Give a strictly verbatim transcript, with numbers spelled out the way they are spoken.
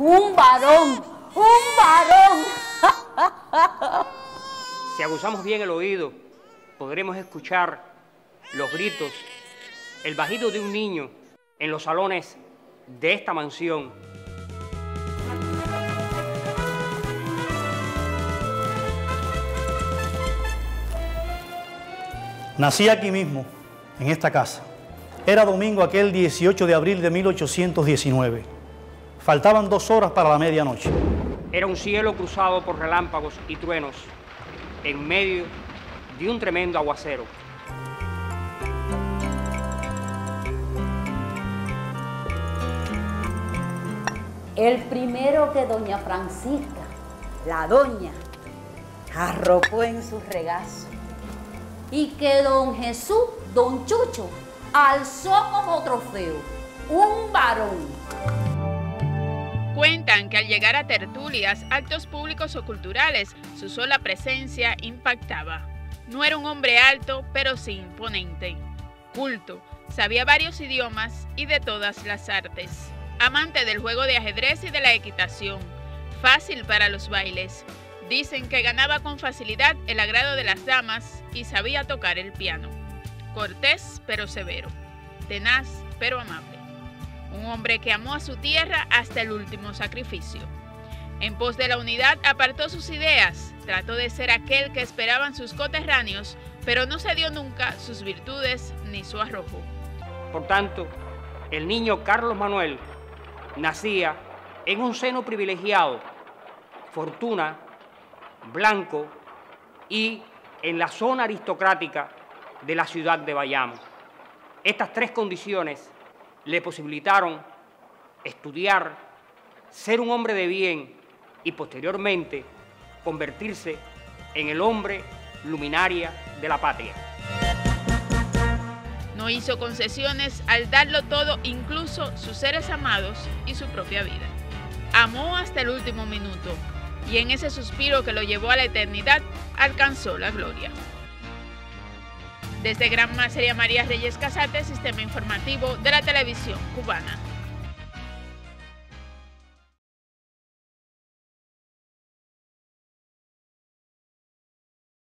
un varón, un varón. Si abusamos bien el oído, podremos escuchar los gritos, el bajido de un niño en los salones de esta mansión. Nací aquí mismo, en esta casa. Era domingo aquel dieciocho de abril de mil ochocientos diecinueve. Faltaban dos horas para la medianoche. Era un cielo cruzado por relámpagos y truenos, en medio de un tremendo aguacero. El primero que doña Francisca, la doña, arropó en su regazo, y que don Jesús, don Chucho, alzó como trofeo, un varón. Cuentan que al llegar a tertulias, actos públicos o culturales, su sola presencia impactaba. No era un hombre alto, pero sí imponente. Culto, sabía varios idiomas y de todas las artes. Amante del juego de ajedrez y de la equitación. Fácil para los bailes. Dicen que ganaba con facilidad el agrado de las damas y sabía tocar el piano. Cortés pero severo, tenaz pero amable. Un hombre que amó a su tierra hasta el último sacrificio. En pos de la unidad apartó sus ideas, trató de ser aquel que esperaban sus coterráneos, pero no cedió nunca sus virtudes ni su arrojo. Por tanto, el niño Carlos Manuel nacía en un seno privilegiado, fortuna, blanco y en la zona aristocrática de la ciudad de Bayamo. Estas tres condiciones le posibilitaron estudiar, ser un hombre de bien y posteriormente convertirse en el hombre luminaria de la patria. No hizo concesiones al darlo todo, incluso sus seres amados y su propia vida. Amó hasta el último minuto y en ese suspiro que lo llevó a la eternidad alcanzó la gloria. Desde Granma sería María Reyes Casate, Sistema Informativo de la Televisión Cubana.